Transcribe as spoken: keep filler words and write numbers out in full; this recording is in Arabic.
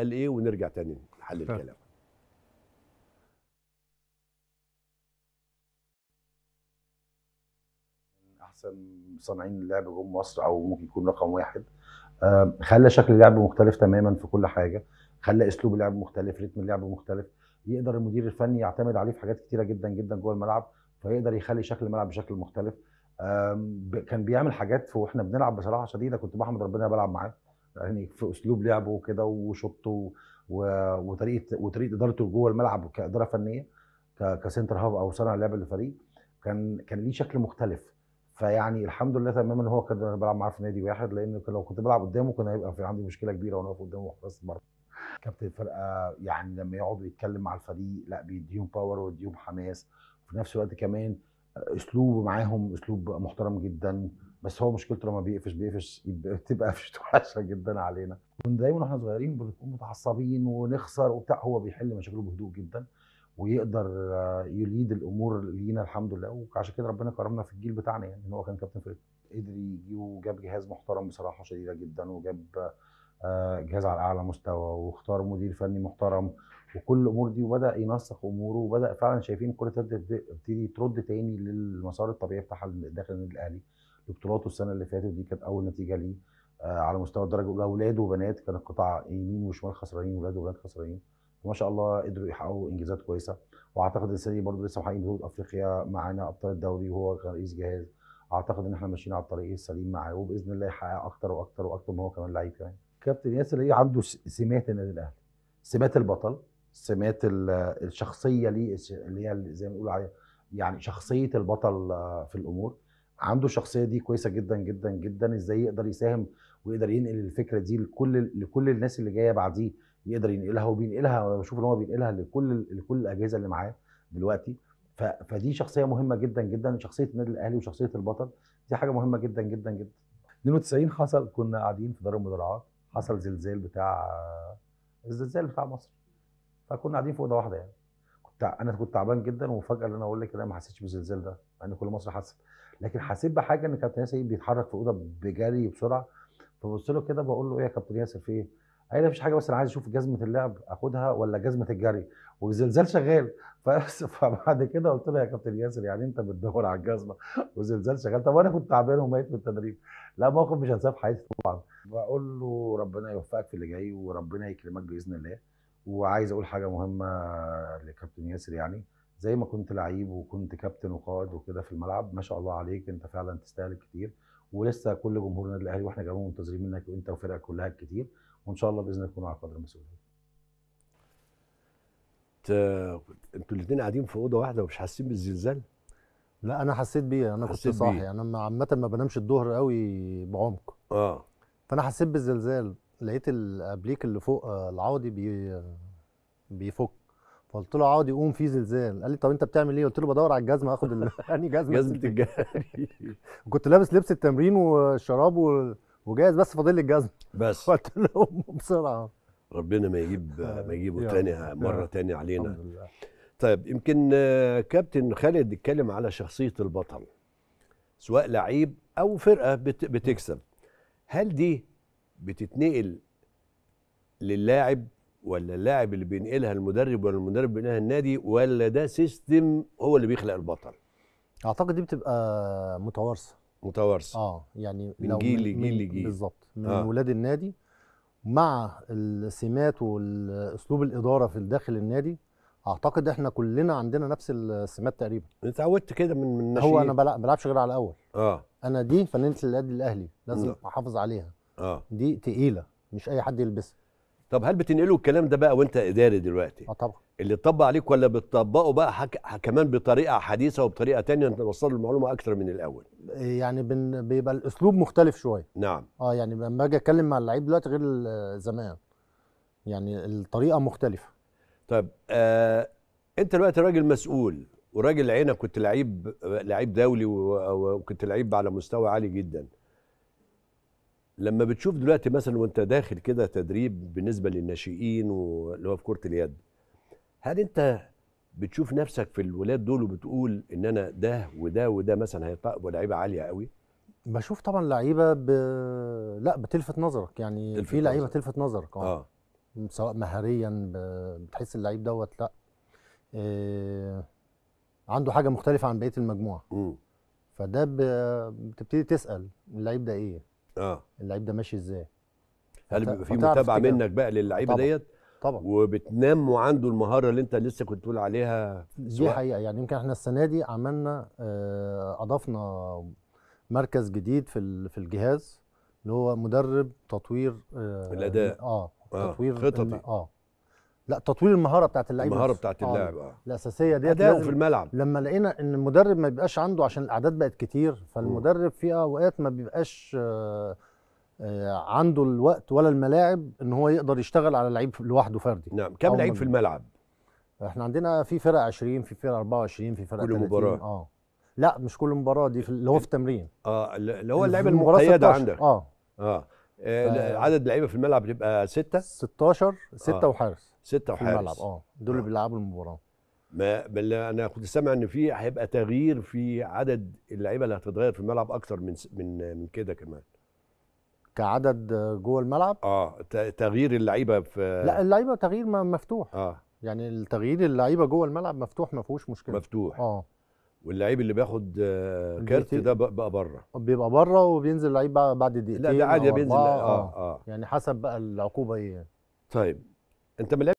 قال ايه ونرجع تاني نحل الكلام. احسن صانعين اللعب جوه مصر او ممكن يكون رقم واحد. آه خلى شكل اللعب مختلف تماما في كل حاجه، خلى اسلوب اللعب مختلف، رتم اللعب مختلف، يقدر المدير الفني يعتمد عليه في حاجات كتيره جدا جدا جوه الملعب، فيقدر يخلي شكل الملعب بشكل مختلف. كان بيعمل حاجات واحنا بنلعب بصراحه شديده كنت بحمد ربنا بلعب معاه، يعني في اسلوب لعبه وكده وشوطه وطريقه وطريقه ادارته جوه الملعب كاداره فنيه كسنتر هاف او صانع لعب للفريق، كان كان ليه شكل مختلف. فيعني الحمد لله تماما ان هو كان بلعب معاه في نادي واحد، لان لو كنت بلعب قدامه كان هيبقى في عندي مشكله كبيره وانا واقف قدامه وخلاص. برضه كابتن الفرقه يعني لما يقعد يتكلم مع الفريق لا بيديهم باور ويديهم حماس، وفي نفس الوقت كمان اسلوبه معاهم اسلوب محترم جدا. بس هو مشكلته لما بيقفش بيقفش بتبقى قفشته وحشه جدا علينا. كنا دايما واحنا صغيرين بنكون متعصبين ونخسر وبتاع، هو بيحل مشاكله بهدوء جدا ويقدر يليد الامور لينا الحمد لله. وعشان كده ربنا كرمنا في الجيل بتاعنا، يعني ان هو كان كابتن فريق قدر يجي وجاب جهاز محترم بصراحه شديده جدا، وجاب جهاز على اعلى مستوى، واختار مدير فني محترم، وكل الامور دي، وبدا ينسق اموره، وبدا فعلا شايفين كل ده بتبتدي ترد تاني للمسار الطبيعي بتاعها داخل النادي الاهلي. دكتوراته السنه اللي فاتت دي كانت اول نتيجه ليه على مستوى الدرجه الاولى، اولاد وبنات كان القطاع يمين وشمال خسرانين، اولاد وبنات خسرانين، وما شاء الله قدروا يحققوا انجازات كويسه. واعتقد السنه دي برضه لسه محققين بطوله افريقيا معانا ابطال الدوري، وهو رئيس جهاز. اعتقد ان احنا ماشيين على الطريق السليم معاه، وباذن الله يحقق اكتر واكتر واكتر. ما هو كمان لعيب كمان كابتن ياسر ايه، عنده سمات النادي الاهلي، سمات البطل، سمات الشخصيه ليه اللي هي زي ما بنقول عليها يعني شخصيه البطل في الامور. عنده الشخصيه دي كويسه جدا جدا جدا، ازاي يقدر يساهم ويقدر ينقل الفكره دي لكل لكل الناس اللي جايه بعديه، يقدر ينقلها وبينقلها، وبشوف ان هو بينقلها لكل لكل الاجهزه اللي معاه دلوقتي. فدي شخصيه مهمه جدا جدا، شخصيه النادي الاهلي وشخصيه البطل دي حاجه مهمه جدا جدا جدا. اتنين وتسعين حصل، كنا قاعدين في دار المدرعات، حصل زلزال بتاع الزلزال بتاع مصر، فكنا قاعدين في اوضه واحده. يعني كنت انا كنت تعبان جدا، وفجاه اللي انا اقول لك انا ما حسيتش بالزلزال ده مع ان كل مصر حست، لكن حسيت بحاجه ان كابتن ياسر بيتحرك في الاوضه بجري بسرعه. فببص له كده بقول له ايه يا كابتن ياسر في ايه؟ قال لي مفيش حاجه، بس انا عايز اشوف جزمه اللعب اخدها ولا جزمه الجري، والزلزال شغال. فبعد كده قلت له يا كابتن ياسر يعني انت بتدور على الجزمه والزلزال شغال؟ طب انا كنت تعبان وميت من التدريب. لا، موقف مش هنساه في حياتي طبعا. بقول له ربنا يوفقك في اللي جاي وربنا يكرمك باذن الله. وعايز اقول حاجه مهمه لكابتن ياسر، يعني زي ما كنت لعيب وكنت كابتن وقائد وكده في الملعب، ما شاء الله عليك، انت فعلا تستاهل كتير، ولسه كل جمهور النادي الاهلي واحنا كمان منتظرين منك وانت وفرقك كلها كتير، وان شاء الله باذن الله تكونوا على قدر المسؤوليه. انتوا الاثنين قاعدين في اوضه واحده ومش حاسين بالزلزال؟ لا، انا حسيت بيه، انا كنت صاحي، انا عامه ما بنامش الظهر قوي بعمق. اه فانا حسيت بالزلزال، لقيت الابليك اللي فوق العوضي بي بيفك، فقلت له عوضي قوم في زلزال. قال لي طب انت بتعمل ايه؟ قلت له بدور على الجزمه اخد ال... يعني جزمه جزمه الجري. كنت لابس لبس التمرين والشراب و... وجاهز، بس فاضل لي الجزمه بس. قلت له قوم بسرعه، ربنا ما يجيب ما يجيبه تاني مره تاني علينا الحمد لله. طيب، يمكن كابتن خالد اتكلم على شخصيه البطل، سواء لعيب او فرقه بت... بتكسب، هل دي بتتنقل للاعب ولا اللاعب اللي بينقلها المدرب ولا المدرب بينقلها النادي، ولا ده سيستم هو اللي بيخلق البطل؟ اعتقد دي بتبقى متوارثه متوارثه اه يعني من جيل لجيل لجيل بالظبط، من آه. ولاد النادي مع السمات والاسلوب الاداره في داخل النادي. اعتقد احنا كلنا عندنا نفس السمات تقريبا. انت اتعودت كده من من ناشئين؟ هو انا ما بلعبش غير على الاول. اه انا دي فنانه النادي الاهلي لازم احافظ عليها. اه دي تقيله مش اي حد يلبسها. طب هل بتنقلوا الكلام ده بقى وانت اداري دلوقتي؟ اه طبعا. اللي اتطبق عليك ولا بتطبقه بقى حك... كمان بطريقه حديثه وبطريقه ثانيه توصلوا المعلومه اكثر من الاول؟ يعني بن... بيبقى الاسلوب مختلف شويه. نعم. اه يعني لما اجي اتكلم مع اللعيب دلوقتي غير زمان. يعني الطريقه مختلفه. طب آه... انت دلوقتي راجل مسؤول وراجل عينك، كنت لعيب لعيب دولي و... وكنت لعيب على مستوى عالي جدا. لما بتشوف دلوقتي مثلا وانت داخل كده تدريب بالنسبه للناشئين واللي هو في كره اليد، هل انت بتشوف نفسك في الولاد دول وبتقول ان انا ده وده وده مثلا هيبقوا لعيبه عاليه قوي؟ بشوف طبعا لعيبه ب... لا بتلفت نظرك، يعني في لعيبه تلفت نظرك. اه سواء مهاريا، بتحس اللعيب دوت لا إيه عنده حاجه مختلفه عن بقيه المجموعه. امم فده بتبتدي تسال اللعيب ده ايه؟ اه اللعيب ده ماشي ازاي؟ هل بيبقى في متابعه منك بقى للعيبه ديت؟ طبعا وبتنام عنده المهاره اللي انت لسه كنت بتقول عليها دي حقيقه. يعني يمكن احنا السنه دي عملنا آه اضفنا مركز جديد في في الجهاز اللي هو مدرب تطوير آه الاداء اه تطوير خططي اه لا تطوير المهاره بتاعت اللعيبه المهاره بتاعت اللاعب اه الاساسيه ديت اداؤه في الملعب. لما لقينا ان المدرب ما بيبقاش عنده عشان الاعداد بقت كتير، فالمدرب في اوقات ما بيبقاش آه عنده الوقت ولا الملاعب ان هو يقدر يشتغل على لعيب لوحده فردي. نعم. كم لعيب في الملعب؟ احنا عندنا في فرق عشرين، في فرق اربعة وعشرين، في فرق كل تلاتين. مباراه اه لا مش كل مباراه، دي اللي هو في التمرين اه اللي هو اللعيبه المقيده عندك اه اه, آه. عدد اللعيبه في الملعب بيبقى ستة ستاشر ستة آه. وحارس ستة وحارس في الملعب اه دول اللي آه. بيلعبوا المباراه. ما انا كنت سامع ان في هيبقى تغيير في عدد اللعيبه اللي هتتغير في الملعب اكثر من من من كده كمان كعدد جوه الملعب. اه تغيير اللعيبه في لا اللعيبه تغيير مفتوح اه يعني التغيير اللعيبه جوه الملعب مفتوح ما فيهوش مشكله مفتوح اه واللعيب اللي بياخد كارت ده بقى بره بيبقى بره وبينزل لعيب بعد دقيقتين. لا ده عادي بينزل اه اه يعني حسب بقى العقوبه ايه. طيب انت